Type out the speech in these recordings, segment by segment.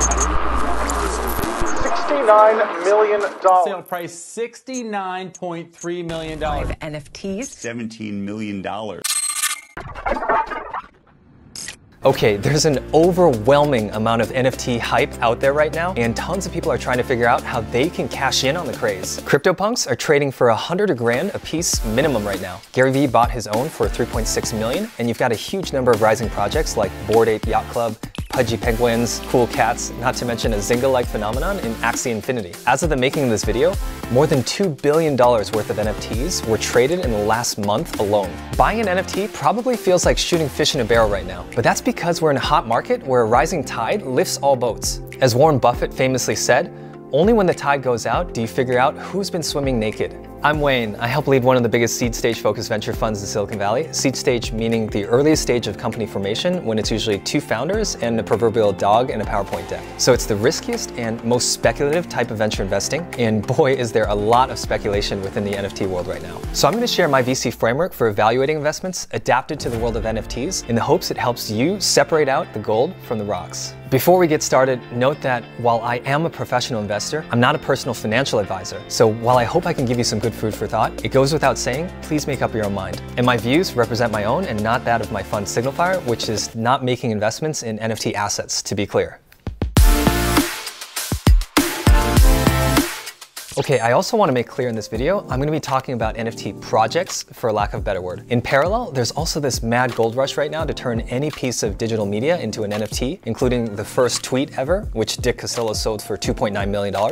$69 million. Sale price $69.3 million. Five NFTs. $17 million. Okay, there's an overwhelming amount of NFT hype out there right now, and tons of people are trying to figure out how they can cash in on the craze. CryptoPunks are trading for $100 grand a piece minimum right now. GaryVee bought his own for $3.6 million, and you've got a huge number of rising projects like Bored Ape Yacht Club, Pudgy Penguins, Cool Cats, not to mention a Zynga-like phenomenon in Axie Infinity. As of the making of this video, more than $2 billion worth of NFTs were traded in the last month alone. Buying an NFT probably feels like shooting fish in a barrel right now, but that's because we're in a hot market where a rising tide lifts all boats. As Warren Buffett famously said, only when the tide goes out do you figure out who's been swimming naked. I'm Wayne. I help lead one of the biggest seed stage focused venture funds in Silicon Valley. Seed stage meaning the earliest stage of company formation, when it's usually two founders and a proverbial dog and a PowerPoint deck. So it's the riskiest and most speculative type of venture investing, and boy is there a lot of speculation within the NFT world right now. So I'm going to share my VC framework for evaluating investments adapted to the world of NFTs in the hopes it helps you separate out the gold from the rocks. Before we get started, note that while I am a professional investor, I'm not a personal financial advisor. So while I hope I can give you some good food for thought, it goes without saying, please make up your own mind. And my views represent my own and not that of my fund SignalFire, which is not making investments in NFT assets, to be clear. Okay, I also want to make clear in this video, I'm going to be talking about NFT projects, for lack of a better word. In parallel, there's also this mad gold rush right now to turn any piece of digital media into an NFT, including the first tweet ever, which Dick Casillo sold for $2.9 million, or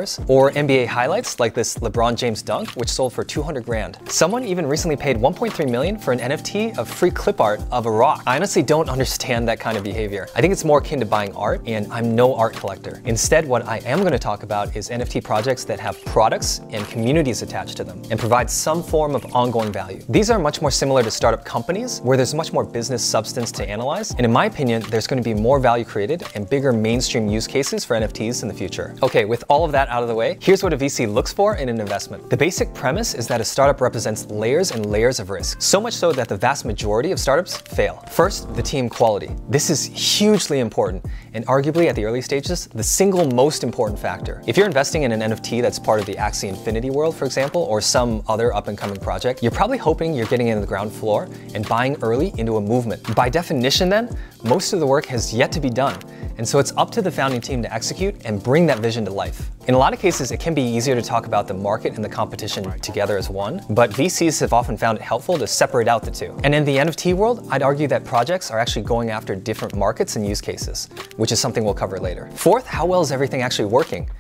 NBA highlights like this LeBron James dunk, which sold for $200 grand. Someone even recently paid $1.3 million for an NFT of free clip art of a rock. I honestly don't understand that kind of behavior. I think it's more akin to buying art, and I'm no art collector. Instead, what I am going to talk about is NFT projects that have products and communities attached to them and provide some form of ongoing value. These are much more similar to startup companies where there's much more business substance to analyze, and in my opinion, there's going to be more value created and bigger mainstream use cases for NFTs in the future. Okay, with all of that out of the way, here's what a VC looks for in an investment. The basic premise is that a startup represents layers and layers of risk, so much so that the vast majority of startups fail. First, the team quality. This is hugely important and arguably at the early stages, the single most important factor. If you're investing in an NFT that's part of the Axie Infinity world, for example, or some other up-and-coming project, you're probably hoping you're getting into the ground floor and buying early into a movement. By definition then, most of the work has yet to be done, and so it's up to the founding team to execute and bring that vision to life. In a lot of cases, it can be easier to talk about the market and the competition together as one, but VCs have often found it helpful to separate out the two. And in the NFT world, I'd argue that projects are actually going after different markets and use cases, which is something we'll cover later. Fourth, how well is everything actually working?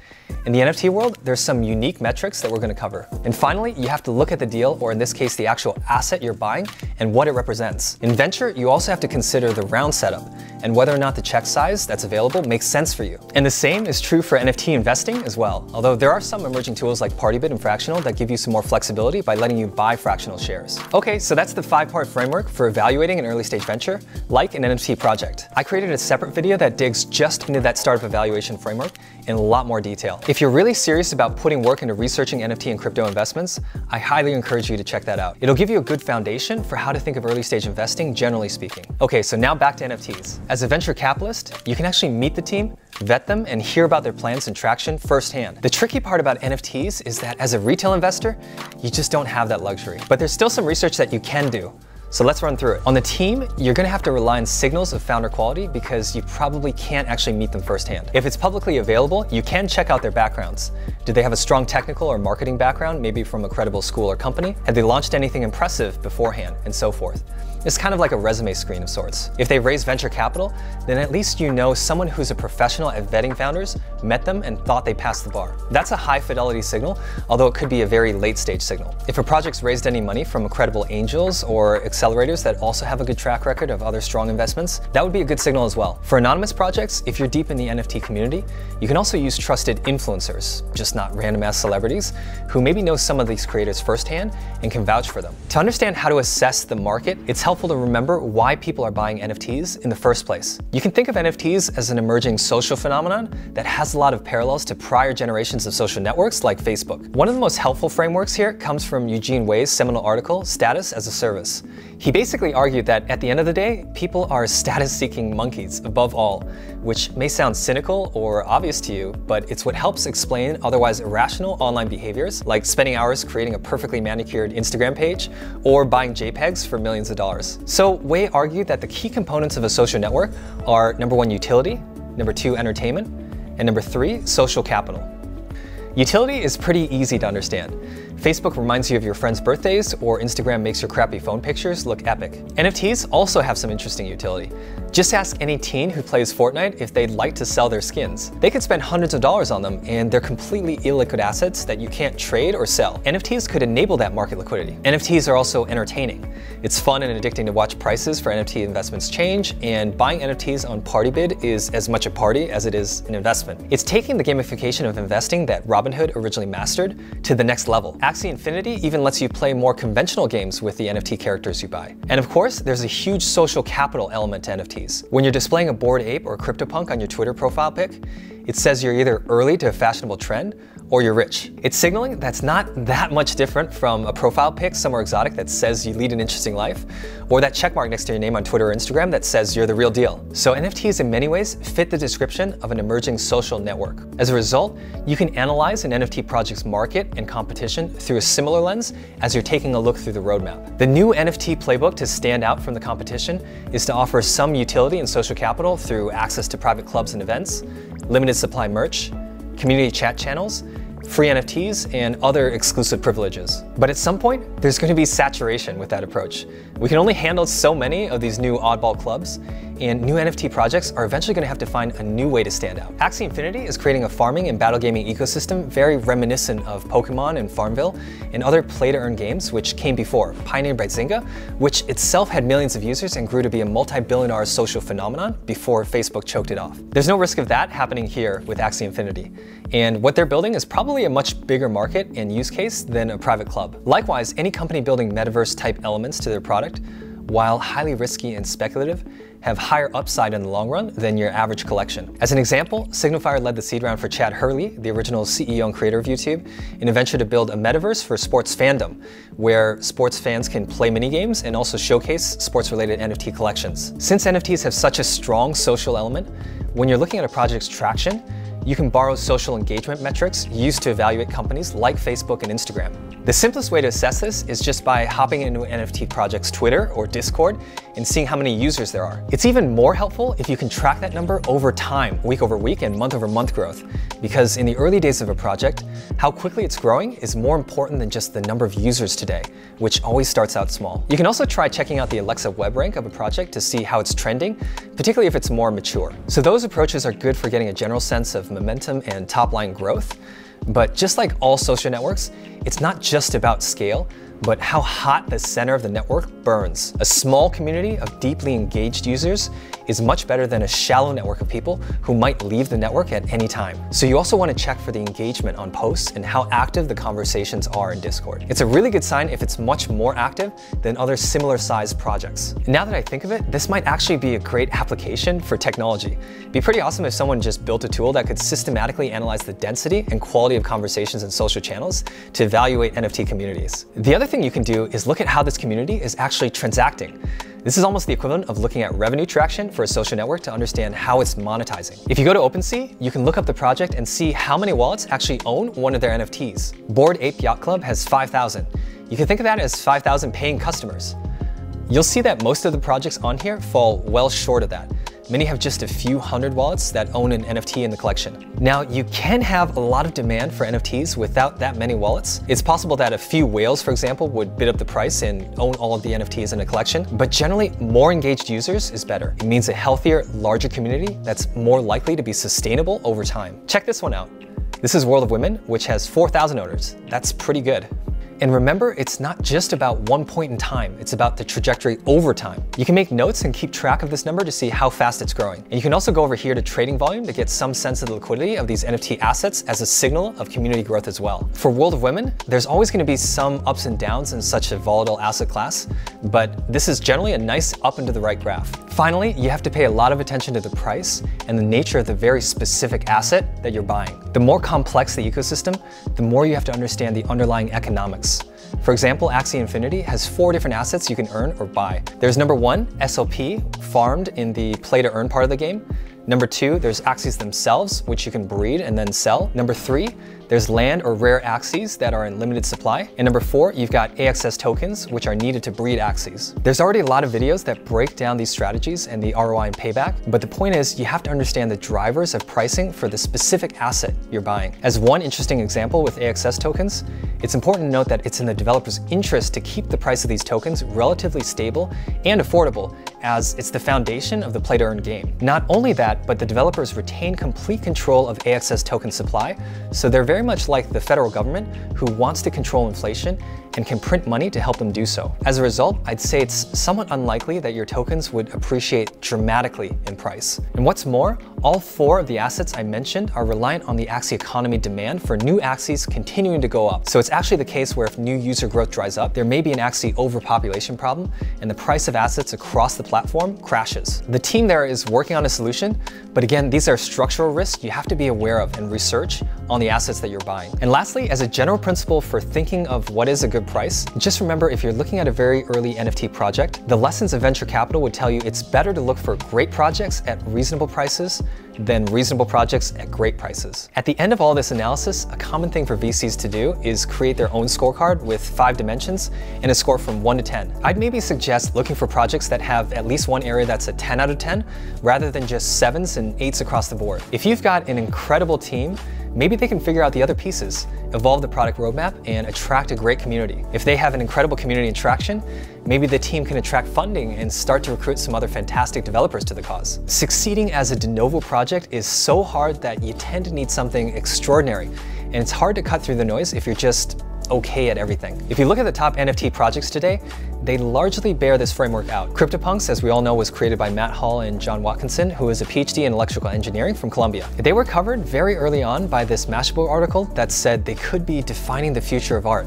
In the NFT world, there's some unique metrics that we're going to cover. And finally, you have to look at the deal, or in this case, the actual asset you're buying and what it represents. In venture, you also have to consider the round setup and whether or not the check size that's available makes sense for you. And the same is true for NFT investing as well, although there are some emerging tools like PartyBid and Fractional that give you some more flexibility by letting you buy fractional shares. Okay, so that's the five-part framework for evaluating an early-stage venture, like an NFT project. I created a separate video that digs just into that startup evaluation framework in a lot more detail. If you're really serious about putting work into researching NFT and crypto investments, I highly encourage you to check that out. It'll give you a good foundation for how to think of early-stage investing, generally speaking. Okay, so now back to NFTs. As a venture capitalist, you can actually meet the team, vet them, and hear about their plans and traction firsthand. The tricky part about NFTs is that as a retail investor, you just don't have that luxury. But there's still some research that you can do. So let's run through it. On the team, you're gonna have to rely on signals of founder quality because you probably can't actually meet them firsthand. If it's publicly available, you can check out their backgrounds. Did they have a strong technical or marketing background, maybe from a credible school or company? Had they launched anything impressive beforehand, and so forth? It's kind of like a resume screen of sorts. If they raise venture capital, then at least you know someone who's a professional at vetting founders, met them, and thought they passed the bar. That's a high fidelity signal, although it could be a very late stage signal. If a project's raised any money from credible angels or accelerators that also have a good track record of other strong investments, that would be a good signal as well. For anonymous projects, if you're deep in the NFT community, you can also use trusted influencers, just not random ass celebrities, who maybe know some of these creators firsthand and can vouch for them. To understand how to assess the market, it's helpful helpful to remember why people are buying NFTs in the first place. You can think of NFTs as an emerging social phenomenon that has a lot of parallels to prior generations of social networks like Facebook. One of the most helpful frameworks here comes from Eugene Whey's seminal article, Status as a Service. He basically argued that at the end of the day, people are status-seeking monkeys above all, which may sound cynical or obvious to you, but it's what helps explain otherwise irrational online behaviors like spending hours creating a perfectly manicured Instagram page or buying JPEGs for millions of dollars. So Whey argued that the key components of a social network are (1) utility, (2) entertainment, and (3) social capital. Utility is pretty easy to understand. Facebook reminds you of your friends' birthdays, or Instagram makes your crappy phone pictures look epic. NFTs also have some interesting utility. Just ask any teen who plays Fortnite if they'd like to sell their skins. They could spend hundreds of dollars on them, and they're completely illiquid assets that you can't trade or sell. NFTs could enable that market liquidity. NFTs are also entertaining. It's fun and addicting to watch prices for NFT investments change, and buying NFTs on PartyBid is as much a party as it is an investment. It's taking the gamification of investing that Robinhood originally mastered to the next level. Axie Infinity even lets you play more conventional games with the NFT characters you buy. And of course, there's a huge social capital element to NFTs. When you're displaying a Bored Ape or CryptoPunk on your Twitter profile pic, it says you're either early to a fashionable trend or you're rich. It's signaling that's not that much different from a profile pic somewhere exotic that says you lead an interesting life, or that checkmark next to your name on Twitter or Instagram that says you're the real deal. So NFTs in many ways fit the description of an emerging social network. As a result, you can analyze an NFT project's market and competition through a similar lens as you're taking a look through the roadmap. The new NFT playbook to stand out from the competition is to offer some utility and social capital through access to private clubs and events, limited supply merch, community chat channels, free NFTs, and other exclusive privileges. But at some point, there's going to be saturation with that approach. We can only handle so many of these new oddball clubs, and new NFT projects are eventually going to have to find a new way to stand out. Axie Infinity is creating a farming and battle gaming ecosystem very reminiscent of Pokemon and Farmville and other play-to-earn games which came before, pioneered by Zynga, which itself had millions of users and grew to be a multi-billion-dollar social phenomenon before Facebook choked it off. There's no risk of that happening here with Axie Infinity, and what they're building is probably a much bigger market and use case than a private club. Likewise, any company building metaverse-type elements to their product, while highly risky and speculative, have higher upside in the long run than your average collection. As an example, SignalFire led the seed round for Chad Hurley, the original CEO and creator of YouTube, in a venture to build a metaverse for sports fandom, where sports fans can play minigames and also showcase sports-related NFT collections. Since NFTs have such a strong social element, when you're looking at a project's traction, you can borrow social engagement metrics used to evaluate companies like Facebook and Instagram. The simplest way to assess this is just by hopping into an NFT project's Twitter or Discord and seeing how many users there are. It's even more helpful if you can track that number over time, week over week and month over month growth, because in the early days of a project, how quickly it's growing is more important than just the number of users today, which always starts out small. You can also try checking out the Alexa web rank of a project to see how it's trending, particularly if it's more mature. So those approaches are good for getting a general sense of momentum and top-line growth. But just like all social networks, it's not just about scale, but how hot the center of the network burns. A small community of deeply engaged users is much better than a shallow network of people who might leave the network at any time. So you also want to check for the engagement on posts and how active the conversations are in Discord. It's a really good sign if it's much more active than other similar sized projects. Now that I think of it, this might actually be a great application for technology. It'd be pretty awesome if someone just built a tool that could systematically analyze the density and quality of conversations and social channels to evaluate NFT communities. The other thing you can do is look at how this community is actually transacting. This is almost the equivalent of looking at revenue traction for a social network to understand how it's monetizing. If you go to OpenSea, you can look up the project and see how many wallets actually own one of their NFTs. Bored Ape Yacht Club has 5,000. You can think of that as 5,000 paying customers. You'll see that most of the projects on here fall well short of that. Many have just a few hundred wallets that own an NFT in the collection. Now, you can have a lot of demand for NFTs without that many wallets. It's possible that a few whales, for example, would bid up the price and own all of the NFTs in a collection, but generally more engaged users is better. It means a healthier, larger community that's more likely to be sustainable over time. Check this one out. This is World of Women, which has 4,000 owners. That's pretty good. And remember, it's not just about one point in time, it's about the trajectory over time. You can make notes and keep track of this number to see how fast it's growing. And you can also go over here to trading volume to get some sense of the liquidity of these NFT assets as a signal of community growth as well. For World of Women, there's always gonna be some ups and downs in such a volatile asset class, but this is generally a nice up and to the right graph. Finally, you have to pay a lot of attention to the price and the nature of the very specific asset that you're buying. The more complex the ecosystem, the more you have to understand the underlying economics. For example, Axie Infinity has 4 different assets you can earn or buy. There's number 1, SLP, farmed in the play to earn part of the game. Number 2, there's Axies themselves, which you can breed and then sell. Number 3, there's land or rare Axies that are in limited supply. And number 4, you've got AXS tokens, which are needed to breed Axies. There's already a lot of videos that break down these strategies and the ROI and payback, but the point is you have to understand the drivers of pricing for the specific asset you're buying. As one interesting example with AXS tokens, it's important to note that it's in the developer's interest to keep the price of these tokens relatively stable and affordable, as it's the foundation of the play-to-earn game. Not only that, but the developers retain complete control of AXS token supply, so they're very much like the federal government who wants to control inflation and can print money to help them do so. As a result, I'd say it's somewhat unlikely that your tokens would appreciate dramatically in price. And what's more, all 4 of the assets I mentioned are reliant on the Axie economy demand for new Axies continuing to go up. So it's actually the case where if new user growth dries up, there may be an Axie overpopulation problem and the price of assets across the platform crashes. The team there is working on a solution, but again, these are structural risks you have to be aware of and research on the assets that you're buying. And lastly, as a general principle for thinking of what is a good price, just remember if you're looking at a very early NFT project, the lessons of venture capital would tell you it's better to look for great projects at reasonable prices than reasonable projects at great prices. At the end of all this analysis, a common thing for VCs to do is create their own scorecard with 5 dimensions and a score from 1 to 10. I'd maybe suggest looking for projects that have at least one area that's a 10 out of 10, rather than just 7s and 8s across the board. If you've got an incredible team, maybe they can figure out the other pieces, evolve the product roadmap, and attract a great community. If they have an incredible community and traction, maybe the team can attract funding and start to recruit some other fantastic developers to the cause. Succeeding as a de novo project is so hard that you tend to need something extraordinary, and it's hard to cut through the noise if you're just okay at everything. If you look at the top NFT projects today, they largely bear this framework out. CryptoPunks, as we all know, was created by Matt Hall and John Watkinson, who is a PhD in electrical engineering from Columbia. They were covered very early on by this Mashable article that said they could be defining the future of art.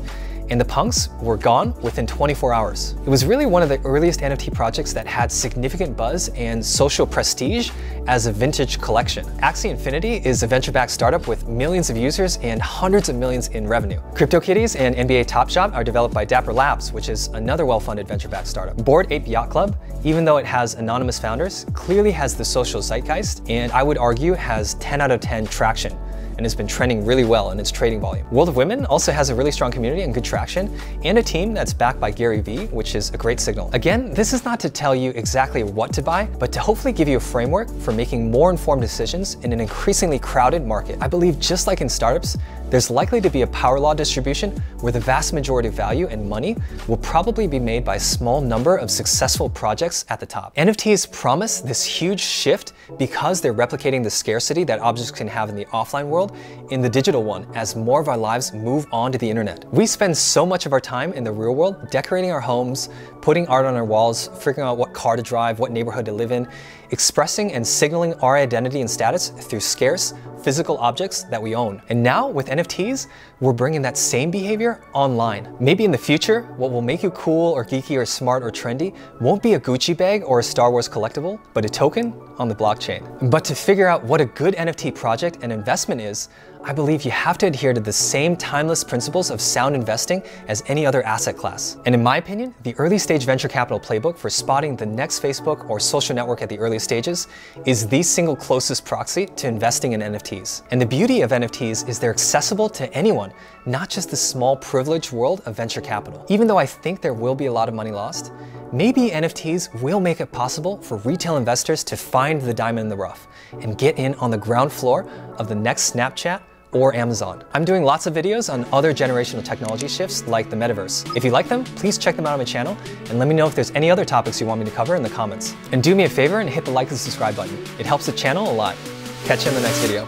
And the punks were gone within 24 hours. It was really one of the earliest NFT projects that had significant buzz and social prestige as a vintage collection. Axie Infinity is a venture-backed startup with millions of users and hundreds of millions in revenue. CryptoKitties and NBA Top Shot are developed by Dapper Labs, which is another well-funded venture-backed startup. Bored Ape Yacht Club, even though it has anonymous founders, clearly has the social zeitgeist, and I would argue has 10 out of 10 traction, and has been trending really well in its trading volume. World of Women also has a really strong community and good traction, and a team that's backed by GaryVee, which is a great signal. Again, this is not to tell you exactly what to buy, but to hopefully give you a framework for making more informed decisions in an increasingly crowded market. I believe just like in startups, there's likely to be a power law distribution where the vast majority of value and money will probably be made by a small number of successful projects at the top. NFTs promise this huge shift because they're replicating the scarcity that objects can have in the offline world in the digital one as more of our lives move on to the internet. We spend so much of our time in the real world decorating our homes, putting art on our walls, figuring out what car to drive, what neighborhood to live in, expressing and signaling our identity and status through scarce, physical objects that we own. And now with NFTs, we're bringing that same behavior online. Maybe in the future, what will make you cool or geeky or smart or trendy won't be a Gucci bag or a Star Wars collectible, but a token on the blockchain. But to figure out what a good NFT project and investment is, I believe you have to adhere to the same timeless principles of sound investing as any other asset class. And in my opinion, the early stage venture capital playbook for spotting the next Facebook or social network at the early stages is the single closest proxy to investing in NFTs. And the beauty of NFTs is they're accessible to anyone, not just the small privileged world of venture capital. Even though I think there will be a lot of money lost, maybe NFTs will make it possible for retail investors to find the diamond in the rough and get in on the ground floor of the next Snapchat or Amazon. I'm doing lots of videos on other generational technology shifts like the metaverse. If you like them, please check them out on my channel and let me know if there's any other topics you want me to cover in the comments. And do me a favor and hit the like and subscribe button. It helps the channel a lot. Catch you in the next video.